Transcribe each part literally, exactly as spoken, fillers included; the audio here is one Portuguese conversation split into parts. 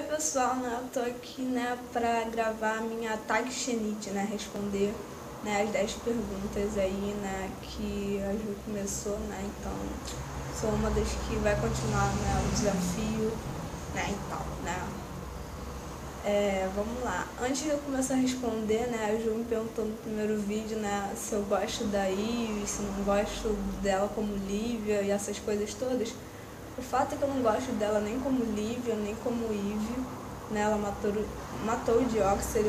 Oi pessoal, né? Eu tô aqui, né, pra gravar minha tag Xenite, né, responder, né, as dez perguntas aí, né, que a Ju começou, né, então sou uma das que vai continuar, né, o desafio, né, e tal, né. É, vamos lá, antes de eu começar a responder, né, a Ju me perguntou no primeiro vídeo, né, se eu gosto da Ives, se não gosto dela como Lívia e essas coisas todas. O fato é que eu não gosto dela nem como Lívia, nem como Eve, né? Ela matou, matou o Dioxer,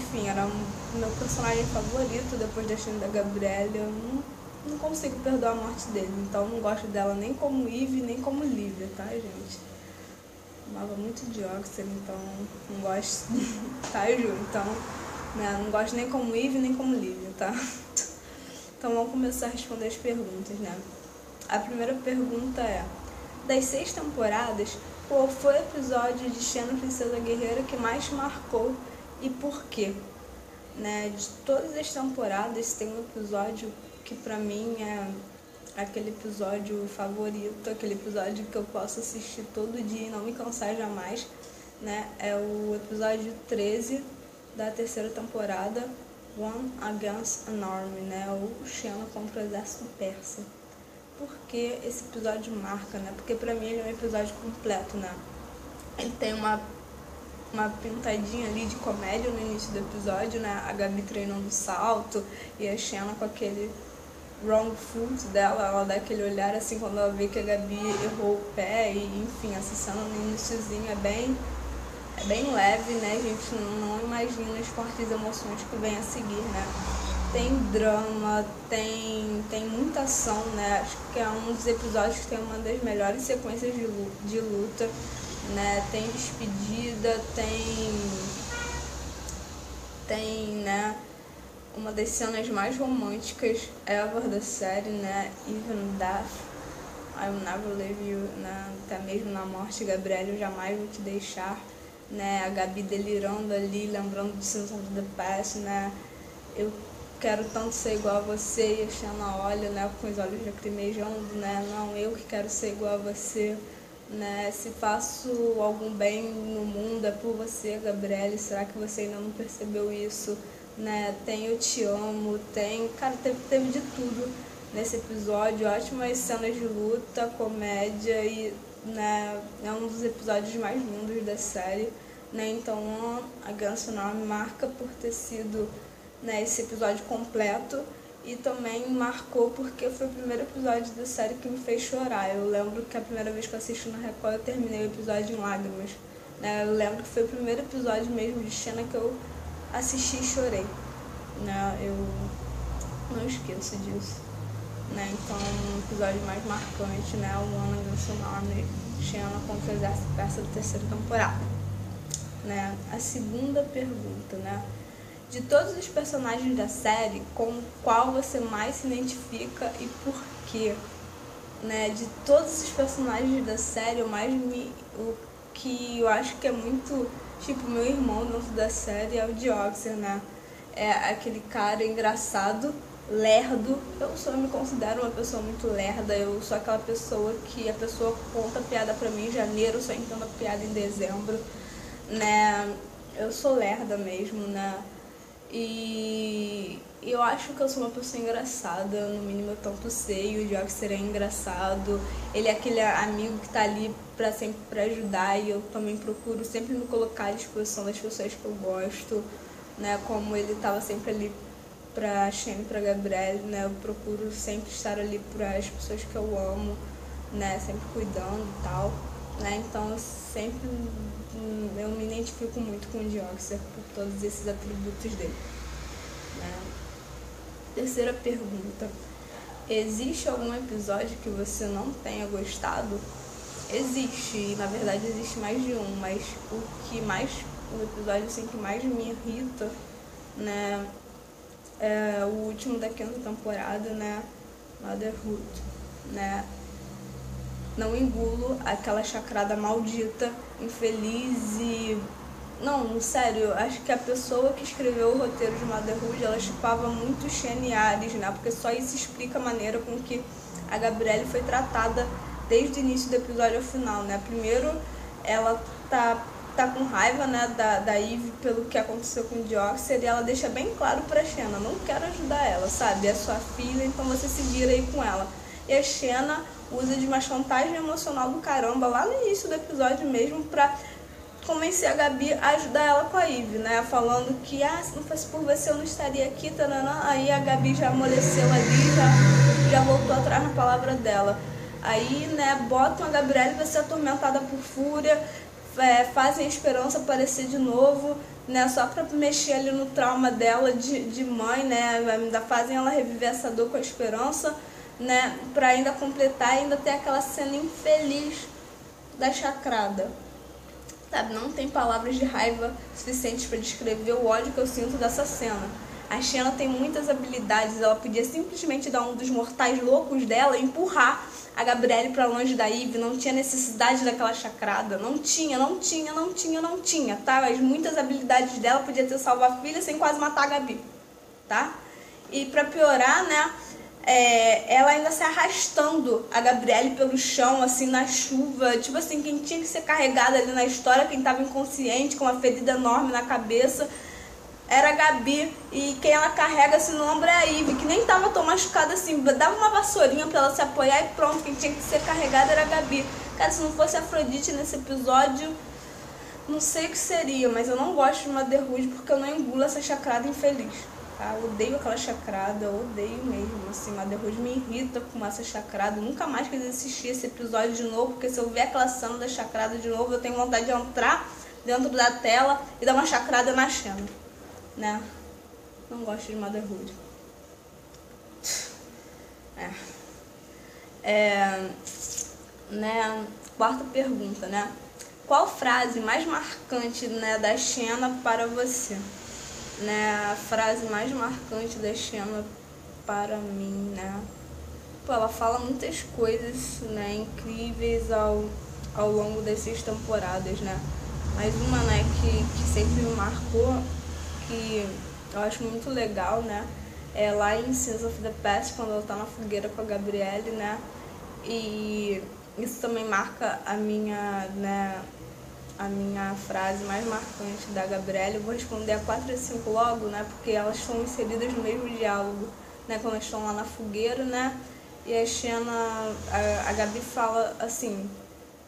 enfim, era o meu personagem favorito depois da Xena da Gabrielle. Eu não, não consigo perdoar a morte dele, então eu não gosto dela nem como Eve, nem como Lívia, tá, gente? Amava muito Dioxer, então não gosto, tá, Ju? Então, né, não gosto nem como Eve, nem como Lívia, tá? Então vamos começar a responder as perguntas, né? A primeira pergunta é: das seis temporadas, qual foi o episódio de Xena Princesa Guerreira que mais te marcou e por quê? Né, de todas as temporadas, tem um episódio que pra mim é aquele episódio favorito, aquele episódio que eu posso assistir todo dia e não me cansar jamais, né? É o episódio treze da terceira temporada, One Against an Army, né? Ou Xena contra o Exército Persa. Porque esse episódio marca, né? Porque pra mim ele é um episódio completo, né? Ele tem uma, uma pintadinha ali de comédia no início do episódio, né? A Gabi treinando salto e a Xena com aquele wrong foot dela. Ela dá aquele olhar assim quando ela vê que a Gabi errou o pé e, enfim, essa cena no iniciozinho é bem, é bem leve, né? A gente não imagina as fortes emoções que vem a seguir, né? Tem drama, tem, tem muita ação, né? Acho que é um dos episódios que tem uma das melhores sequências de luta, de luta, né? Tem despedida, tem, tem, né, uma das cenas mais românticas ever da série, né? Even Death, I Will Never Leave You, né? Até mesmo na morte, Gabrielle, eu jamais vou te deixar, né? A Gabi delirando ali, lembrando de Sins of the Past, né? Eu quero tanto ser igual a você, e a Xena olha, né, com os olhos lacrimejando, né, não, eu que quero ser igual a você, né, se faço algum bem no mundo é por você, Gabrielle, será que você ainda não percebeu isso, né, tem eu te amo, tem, cara, teve, teve de tudo nesse episódio, ótimas cenas de luta, comédia e, né, é um dos episódios mais lindos da série, né, então a Ganso Nome marca por ter sido, né, esse episódio completo, e também marcou porque foi o primeiro episódio da série que me fez chorar. Eu lembro que a primeira vez que eu assisti na Record eu terminei o episódio em lágrimas, né? Eu lembro que foi o primeiro episódio mesmo de Xena que eu assisti e chorei, né? Eu não esqueço disso, né? Então um episódio mais marcante, né? O One Against an Army, Xena contra o Exército Persa da terceira temporada, né? A segunda pergunta, né? De todos os personagens da série, com qual você mais se identifica e por quê? Né? De todos os personagens da série, o mais me, o que eu acho que é muito tipo meu irmão dentro da série é o Dioxer, né? É aquele cara engraçado, lerdo. Eu só me considero uma pessoa muito lerda. Eu sou aquela pessoa que a pessoa conta piada pra mim em janeiro, só entendo a piada em dezembro, né? Eu sou lerda mesmo, né? E eu acho que eu sou uma pessoa engraçada, no mínimo eu tanto sei, o Dioxer é engraçado, ele é aquele amigo que tá ali pra sempre pra ajudar, e eu também procuro sempre me colocar à disposição das pessoas que eu gosto, né, como ele tava sempre ali pra Xena e pra Gabrielle, né, eu procuro sempre estar ali pras pessoas que eu amo, né, sempre cuidando e tal, né, então eu sempre... eu me identifico muito com o Dioxer por todos esses atributos dele, né? Terceira pergunta: existe algum episódio que você não tenha gostado? Existe, e na verdade existe mais de um, mas o que mais, o episódio assim que mais me irrita, né, é o último da quinta temporada, né, Motherhood, né? Não engulo aquela chacrada maldita, infeliz e... Não, sério, acho que a pessoa que escreveu o roteiro de Motherhood, ela chipava muito Xena e Ares, né? Porque só isso explica a maneira com que a Gabrielle foi tratada desde o início do episódio ao final, né? Primeiro, ela tá tá com raiva, né, da, da Eve pelo que aconteceu com o Dioxer, e ela deixa bem claro pra Xena, não quero ajudar ela, sabe? É sua filha, então você se vira aí com ela. E a Xena usa de uma chantagem emocional do caramba, lá no início do episódio mesmo, pra convencer a Gabi a ajudar ela com a Eve, né? Falando que, ah, se não fosse por você eu não estaria aqui, tananã. Aí a Gabi já amoleceu ali, já, já voltou atrás na palavra dela. Aí, né, botam a Gabrielle pra ser atormentada por fúria, é, fazem a Esperança aparecer de novo, né, só pra mexer ali no trauma dela de, de mãe, né, ainda fazem ela reviver essa dor com a Esperança, né, pra ainda completar, ainda ter aquela cena infeliz da chacrada. Sabe, não tem palavras de raiva suficientes pra descrever o ódio que eu sinto dessa cena. A Xena tem muitas habilidades, ela podia simplesmente dar um dos mortais loucos dela e empurrar a Gabrielle pra longe da Eve, não tinha necessidade daquela chacrada, não tinha, não tinha, não tinha, não tinha, tá? Mas muitas habilidades dela podia ter salvo a filha sem quase matar a Gabi, tá? E pra piorar, né, é, ela ainda se arrastando a Gabrielle pelo chão, assim, na chuva, tipo assim, quem tinha que ser carregada ali na história, quem tava inconsciente, com uma ferida enorme na cabeça, era a Gabi, e quem ela carrega assim no ombro é a Ivy, que nem tava tão machucada assim, dava uma vassourinha pra ela se apoiar e pronto, quem tinha que ser carregada era a Gabi. Cara, se não fosse a Afrodite nesse episódio, não sei o que seria, mas eu não gosto de Motherhood porque eu não engulo essa chacrada infeliz, tá? Eu odeio aquela chacrada, eu odeio mesmo, assim, Motherhood me irrita com essa chacrada, eu nunca mais quis assistir esse episódio de novo, porque se eu ver aquela cena da chacrada de novo, eu tenho vontade de entrar dentro da tela e dar uma chacrada na Xena. Né? Não gosto de Motherhood. É. É, né? Quarta pergunta, né? Qual frase mais marcante, né, da Xena para você? Né? A frase mais marcante da Xena para mim, né? Pô, ela fala muitas coisas, né, incríveis ao, ao longo dessas temporadas, né? Mas uma, né, que, que sempre me marcou, que eu acho muito legal, né, é lá em Sins of the Past, quando ela tá na fogueira com a Gabrielle, né, e isso também marca a minha, né, a minha frase mais marcante da Gabrielle. Eu vou responder a quatro e cinco logo, né, porque elas estão inseridas no mesmo diálogo, né, quando elas estão lá na fogueira, né, e a Xena, a, a Gabi fala assim,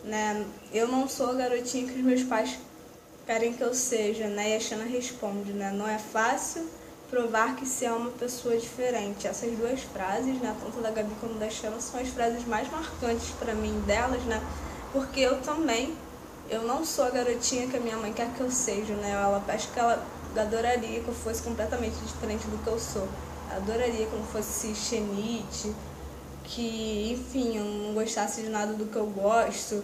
né, eu não sou a garotinha que os meus pais querem que eu seja, né? E a Xena responde, né? Não é fácil provar que se é uma pessoa diferente. Essas duas frases, né? Tanto da Gabi como da Xena, são as frases mais marcantes pra mim delas, né? Porque eu também, eu não sou a garotinha que a minha mãe quer que eu seja, né? Ela, acho que ela adoraria que eu fosse completamente diferente do que eu sou. Ela adoraria que eu fosse xenite, que, enfim, eu não gostasse de nada do que eu gosto,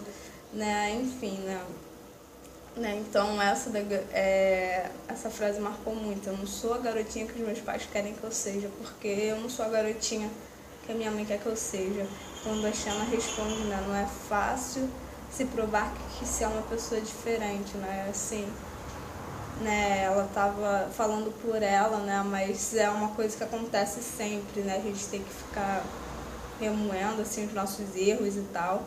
né? Enfim, né? Né? Então essa, da, é, essa frase marcou muito. Eu não sou a garotinha que os meus pais querem que eu seja, porque eu não sou a garotinha que a minha mãe quer que eu seja. Quando a Xena responde, né, não é fácil se provar que, que se é uma pessoa diferente, né? Assim, né, ela tava falando por ela, né, mas é uma coisa que acontece sempre, né? A gente tem que ficar remoendo assim, os nossos erros e tal.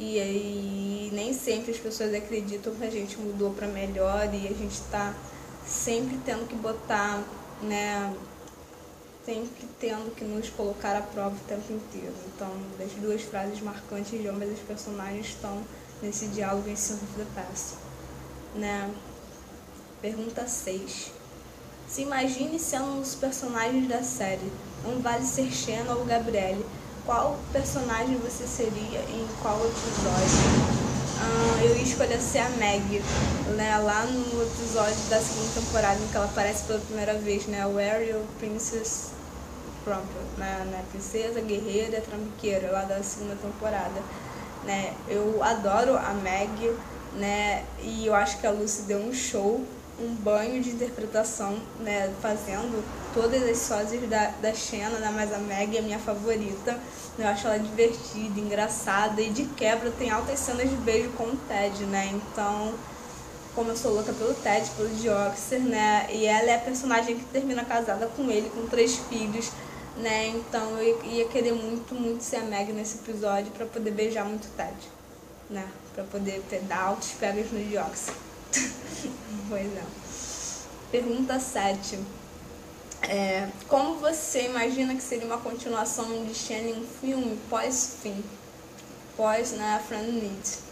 E aí nem sempre as pessoas acreditam que a gente mudou para melhor, e a gente tá sempre tendo que botar, né, sempre tendo que nos colocar à prova o tempo inteiro. Então, das duas frases marcantes de ambas as personagens estão nesse diálogo em Sins of the Past, né? Pergunta seis. Se imagine sendo um dos personagens da série. Não vale ser Xena ou Gabrielle. Qual personagem você seria em qual episódio? Ah, eu ia escolher ser a Maggie, né? Lá no episódio da segunda temporada em que ela aparece pela primeira vez, né? Warrior Princess, pronto, né? né? Princesa Guerreira Trambiqueira, lá da segunda temporada, né? Eu adoro a Maggie, né? E eu acho que a Lucy deu um show, um banho de interpretação, né, fazendo todas as sósias da, da Xena, né, mas a Maggie é minha favorita. Eu acho ela divertida, engraçada, e de quebra tem altas cenas de beijo com o Ted, né, então, como eu sou louca pelo Ted, pelo Dioxer, né, e ela é a personagem que termina casada com ele, com três filhos, né, então eu ia querer muito, muito ser a Maggie nesse episódio pra poder beijar muito o Ted, né, pra poder ter, dar altos pegas no Dioxer. Pois não. Pergunta sete. É, como você imagina que seria uma continuação de Xena em um filme pós-fim? Pós, né, Friend Need.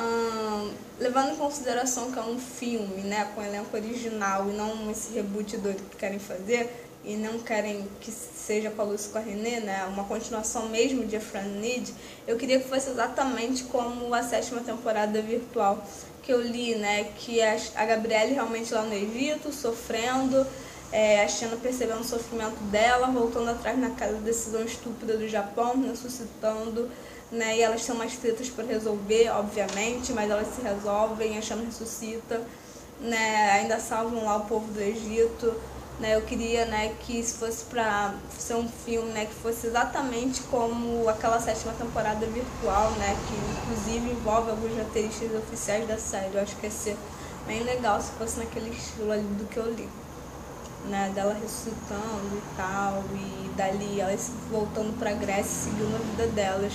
Hum, levando em consideração que é um filme, né, com elenco original e não esse reboot doido que querem fazer, e não querem que seja com a Lucy, com a Renée, né, uma continuação mesmo de A Friend Need, eu queria que fosse exatamente como a sétima temporada virtual que eu li, né, que a Gabrielle realmente lá no Egito, sofrendo, é, a Xena percebendo o sofrimento dela, voltando atrás na casa da decisão estúpida do Japão, ressuscitando, né, e elas têm umas tretas para resolver, obviamente, mas elas se resolvem, a Xena ressuscita, né, ainda salvam lá o povo do Egito. Eu queria, né, que isso fosse pra ser um filme, né, que fosse exatamente como aquela sétima temporada virtual, né, que inclusive envolve alguns roteiristas oficiais da série. Eu acho que ia ser bem legal se fosse naquele estilo ali do que eu li, né, dela ressuscitando e tal, e dali elas voltando pra Grécia, seguindo a vida delas,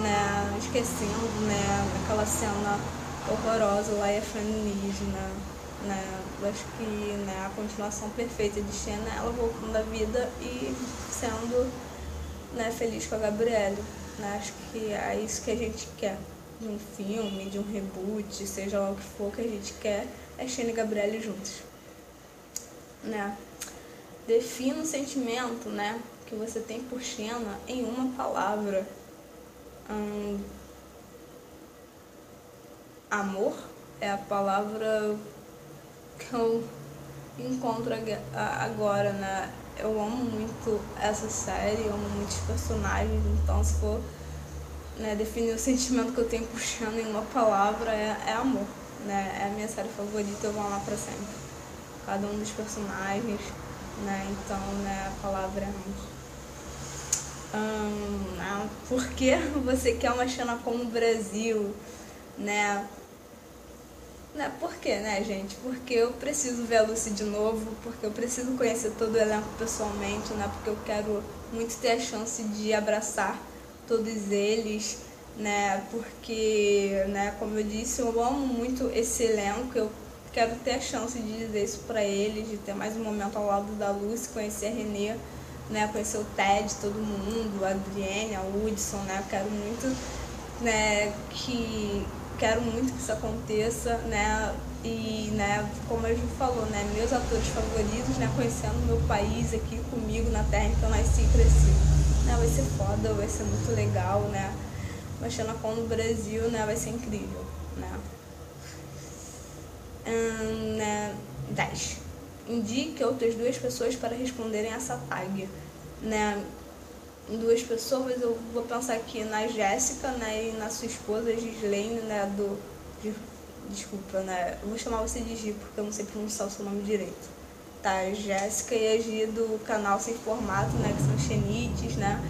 né, esquecendo, né, aquela cena horrorosa lá e a Friend, né. Né? Eu acho que, né, a continuação perfeita de Xena é ela voltando à vida e sendo, né, feliz com a Gabrielle. Né? Acho que é isso que a gente quer de um filme, de um reboot, seja lá o que for que a gente quer, é Xena e Gabrielle juntos. Né? Defina o sentimento, né, que você tem por Xena em uma palavra. Hum... Amor é a palavra que eu encontro agora, né? Eu amo muito essa série, eu amo muitos personagens, então se for, né, definir o sentimento que eu tenho por Xena em uma palavra, é, é amor, né? É a minha série favorita, eu vou amar pra sempre. Cada um dos personagens, né? Então, né, a palavra é amor. Hum, né? Por que você quer uma Xena como o Brasil, né? Né? Por quê, né, gente? Porque eu preciso ver a Lucy de novo, porque eu preciso conhecer todo o elenco pessoalmente, né? Porque eu quero muito ter a chance de abraçar todos eles, né? Porque, né, como eu disse, eu amo muito esse elenco, eu quero ter a chance de dizer isso pra eles, de ter mais um momento ao lado da Lucy, conhecer a Renée, né? Conhecer o Ted, todo mundo, a Adrienne, a Hudson, né? Eu quero muito, né, que... Quero muito que isso aconteça, né? E, né, como a Ju falou, né, meus atores favoritos, né, conhecendo meu país aqui comigo na terra em que eu nasci e cresci. Né, vai ser foda, vai ser muito legal, né? Uma Xena com o Brasil, né, vai ser incrível, né? Hum, né, dez. Indique outras duas pessoas para responderem essa tag, né? Duas pessoas, eu vou pensar aqui na Jéssica, né, e na sua esposa Gislaine, né, do... De, desculpa, né, eu vou chamar você de Gi, porque eu não sei pronunciar o seu nome direito. Tá, Jéssica e a Gi do canal Sem Formato, né, que são xenites, né,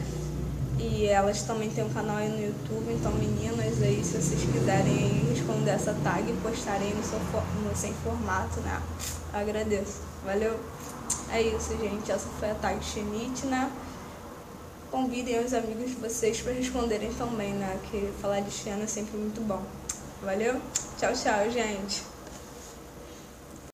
e elas também têm um canal aí no YouTube, então meninas aí, se vocês quiserem responder essa tag e postarem no, seu, no Sem Formato, né, eu agradeço, valeu? É isso, gente, essa foi a tag xenite, né. Convidem os amigos de vocês para responderem também, né? Que falar de Xena é sempre muito bom. Valeu? Tchau, tchau, gente!